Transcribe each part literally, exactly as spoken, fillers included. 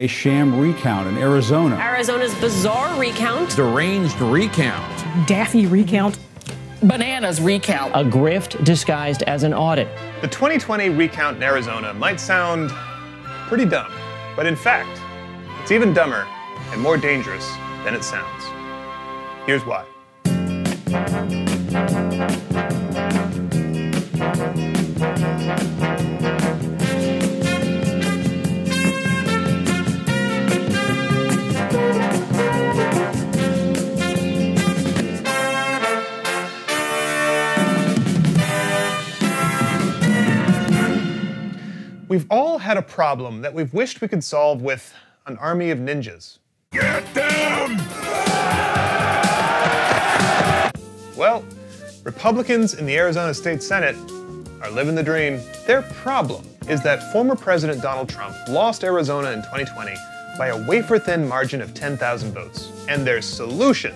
A sham recount in Arizona. Arizona's bizarre recount. Deranged recount. Daffy recount. Bananas recount. A grift disguised as an audit. The twenty twenty recount in Arizona might sound pretty dumb, but in fact, it's even dumber and more dangerous than it sounds. Here's why. We've all had a problem that we've wished we could solve with an army of ninjas. Get down! Well, Republicans in the Arizona State Senate are living the dream. Their problem is that former President Donald Trump lost Arizona in twenty twenty by a wafer-thin margin of ten thousand votes. And their solution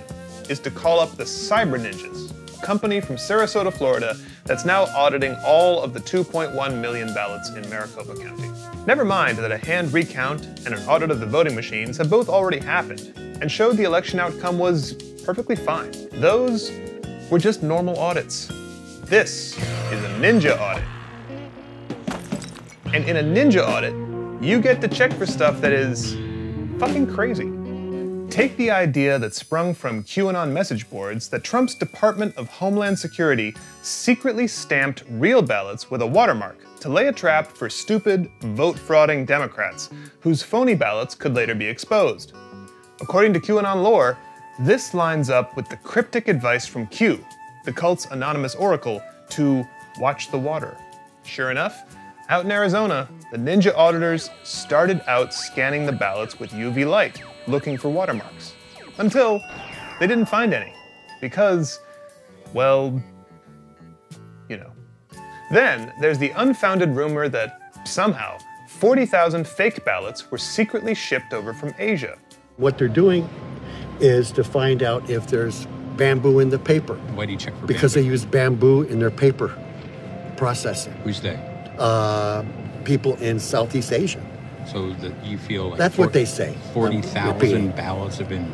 is to call up the Cyber Ninjas, a company from Sarasota, Florida, that's now auditing all of the two point one million ballots in Maricopa County. Never mind that a hand recount and an audit of the voting machines have both already happened and showed the election outcome was perfectly fine. Those were just normal audits. This is a ninja audit. And in a ninja audit, you get to check for stuff that is fucking crazy. Take the idea that sprung from QAnon message boards that Trump's Department of Homeland Security secretly stamped real ballots with a watermark to lay a trap for stupid, vote-frauding Democrats whose phony ballots could later be exposed. According to QAnon lore, this lines up with the cryptic advice from Q, the cult's anonymous oracle, to watch the water. Sure enough, out in Arizona, the ninja auditors started out scanning the ballots with U V light, looking for watermarks. Until they didn't find any. Because, well, you know. Then there's the unfounded rumor that somehow forty thousand fake ballots were secretly shipped over from Asia. What they're doing is to find out if there's bamboo in the paper. Why do you check for bamboo? Because they use bamboo in their paper processing. Who's they? Uh, people in Southeast Asia. So that you feel like that's forty, what they say. forty thousand ballots have been.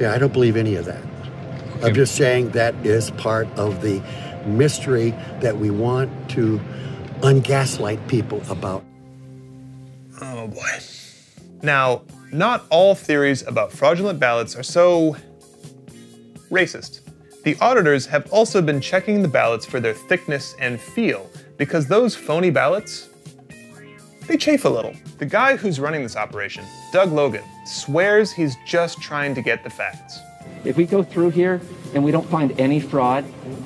Yeah, I don't believe any of that. Okay. I'm just saying that is part of the mystery that we want to ungaslight people about. Oh boy. Now, not all theories about fraudulent ballots are so racist. The auditors have also been checking the ballots for their thickness and feel, because those phony ballots, they chafe a little. The guy who's running this operation, Doug Logan, swears he's just trying to get the facts. If we go through here and we don't find any fraud,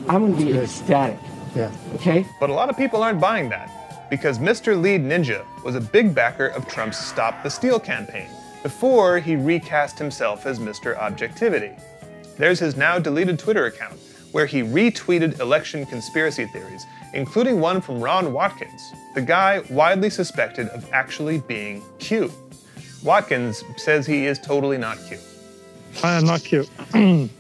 I'm gonna be ecstatic, yeah. Okay? But a lot of people aren't buying that, because Mister Lead Ninja was a big backer of Trump's Stop the Steal campaign before he recast himself as Mister Objectivity. There's his now deleted Twitter account, where he retweeted election conspiracy theories, including one from Ron Watkins, the guy widely suspected of actually being Q. Watkins says he is totally not Q. I am not Q. The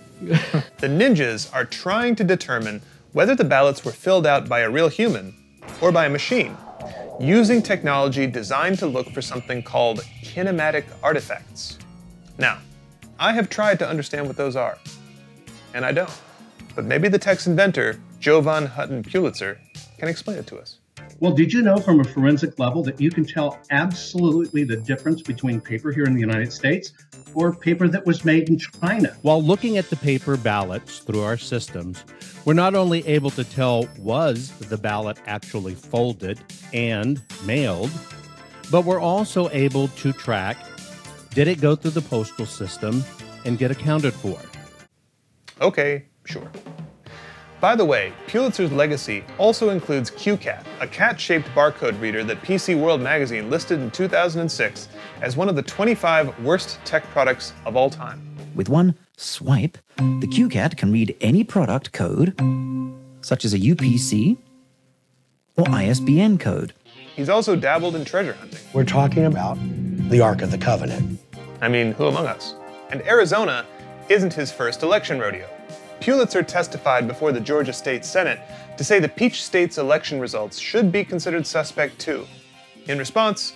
ninjas are trying to determine whether the ballots were filled out by a real human or by a machine, using technology designed to look for something called kinematic artifacts. Now, I have tried to understand what those are, and I don't. But maybe the tech's inventor, Jovan Hutton Pulitzer, can explain it to us. Well, did you know from a forensic level that you can tell absolutely the difference between paper here in the United States or paper that was made in China? While looking at the paper ballots through our systems, we're not only able to tell was the ballot actually folded and mailed, but we're also able to track, did it go through the postal system and get accounted for? Okay. Sure. By the way, Pulitzer's legacy also includes Q CAT, a cat-shaped barcode reader that P C World magazine listed in two thousand six as one of the twenty-five worst tech products of all time. With one swipe, the Q CAT can read any product code, such as a U P C or I S B N code. He's also dabbled in treasure hunting. We're talking about the Ark of the Covenant. I mean, who among us? And Arizona isn't his first election rodeo. Pulitzer testified before the Georgia State Senate to say the Peach State's election results should be considered suspect too. In response,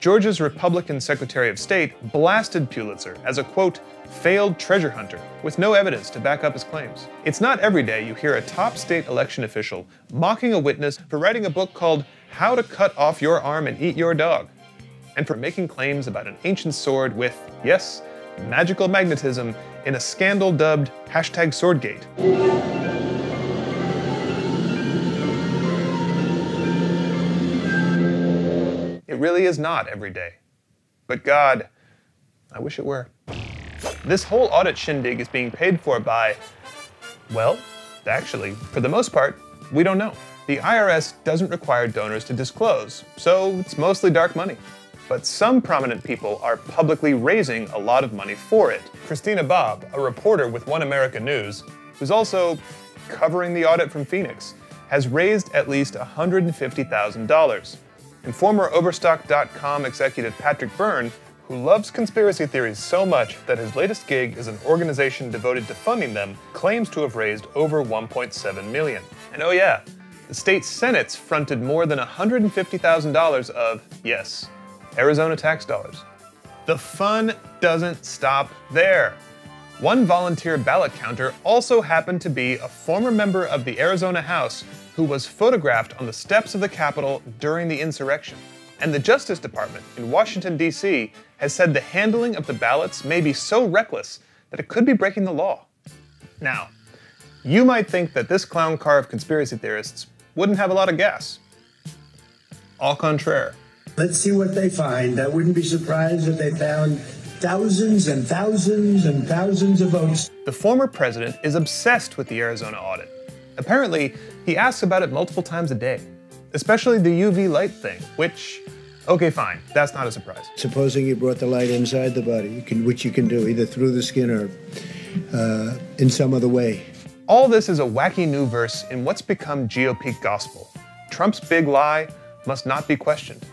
Georgia's Republican Secretary of State blasted Pulitzer as a, quote, failed treasure hunter with no evidence to back up his claims. It's not every day you hear a top state election official mocking a witness for writing a book called How to Cut Off Your Arm and Eat Your Dog, and for making claims about an ancient sword with, yes, magical magnetism in a scandal dubbed hashtag Swordgate. It really is not every day. But God, I wish it were. This whole audit shindig is being paid for by, well, actually, for the most part, we don't know. The I R S doesn't require donors to disclose, so it's mostly dark money. But some prominent people are publicly raising a lot of money for it. Christina Bobb, a reporter with One America News, who's also covering the audit from Phoenix, has raised at least one hundred fifty thousand dollars. And former Overstock dot com executive Patrick Byrne, who loves conspiracy theories so much that his latest gig is an organization devoted to funding them, claims to have raised over one point seven million dollars. And oh yeah, the state Senate's fronted more than one hundred fifty thousand dollars of, yes, Arizona tax dollars. The fun doesn't stop there. One volunteer ballot counter also happened to be a former member of the Arizona House who was photographed on the steps of the Capitol during the insurrection. And the Justice Department in Washington, D C has said the handling of the ballots may be so reckless that it could be breaking the law. Now, you might think that this clown car of conspiracy theorists wouldn't have a lot of gas. Au contraire. Let's see what they find. I wouldn't be surprised if they found thousands and thousands and thousands of votes. The former president is obsessed with the Arizona audit. Apparently, he asks about it multiple times a day. Especially the U V light thing, which, okay, fine, that's not a surprise. Supposing you brought the light inside the body, you can, which you can do either through the skin or uh, in some other way. All this is a wacky new verse in what's become G O P gospel. Trump's big lie must not be questioned,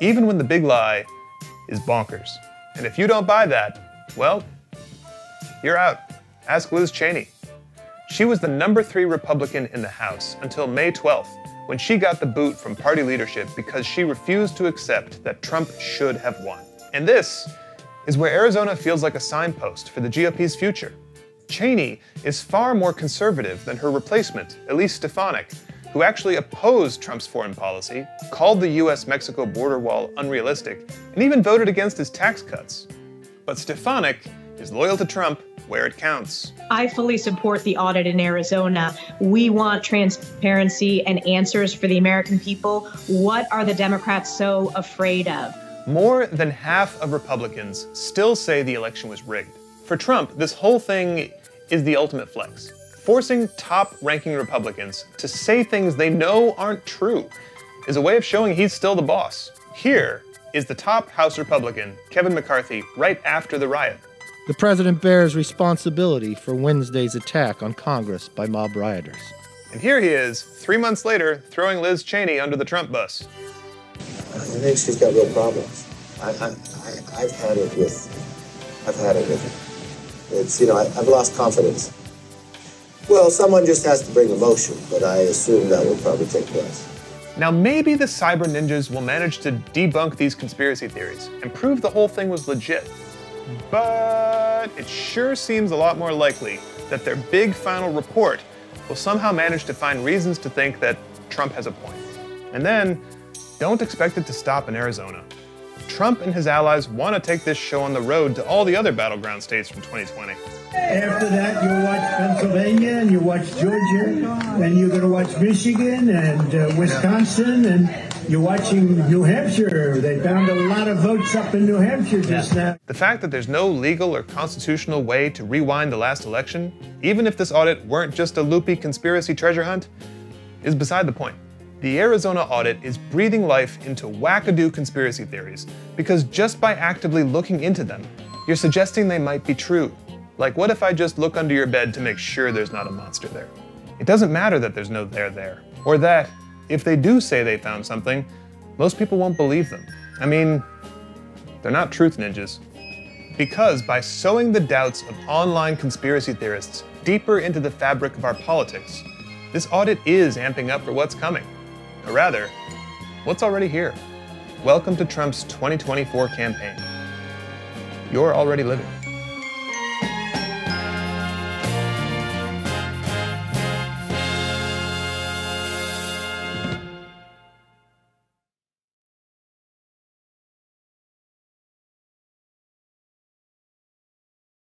even when the big lie is bonkers. And if you don't buy that, well, you're out. Ask Liz Cheney. She was the number three Republican in the House until May twelfth. When she got the boot from party leadership because she refused to accept that Trump should have won. And this is where Arizona feels like a signpost for the G O P's future. Cheney is far more conservative than her replacement, Elise Stefanik, who actually opposed Trump's foreign policy, called the U S Mexico border wall unrealistic, and even voted against his tax cuts. But Stefanik is loyal to Trump where it counts. I fully support the audit in Arizona. We want transparency and answers for the American people. What are the Democrats so afraid of? More than half of Republicans still say the election was rigged. For Trump, this whole thing is the ultimate flex, forcing top-ranking Republicans to say things they know aren't true is a way of showing he's still the boss. Here is the top House Republican, Kevin McCarthy, right after the riot. The president bears responsibility for Wednesday's attack on Congress by mob rioters. And here he is, three months later, throwing Liz Cheney under the Trump bus. I think she's got real problems. I, I, I, I've had it with, I've had it with her. It's, you know, I, I've lost confidence. Well, someone just has to bring emotion, but I assume that will probably take place. Now maybe the Cyber Ninjas will manage to debunk these conspiracy theories and prove the whole thing was legit. But it sure seems a lot more likely that their big final report will somehow manage to find reasons to think that Trump has a point. And then, don't expect it to stop in Arizona. Trump and his allies want to take this show on the road to all the other battleground states from twenty twenty. After that, you'll watch Pennsylvania, and you'll watch Georgia, and you're going to watch Michigan and uh, Wisconsin, and you're watching New Hampshire. They found a lot of votes up in New Hampshire just now. The fact that there's no legal or constitutional way to rewind the last election, even if this audit weren't just a loopy conspiracy treasure hunt, is beside the point. The Arizona audit is breathing life into wackadoo conspiracy theories, because just by actively looking into them, you're suggesting they might be true. Like, what if I just look under your bed to make sure there's not a monster there? It doesn't matter that there's no there there, or that if they do say they found something, most people won't believe them. I mean, they're not truth ninjas. Because by sowing the doubts of online conspiracy theorists deeper into the fabric of our politics, this audit is amping up for what's coming. Or rather, what's already here. Welcome to Trump's twenty twenty-four campaign. You're already living.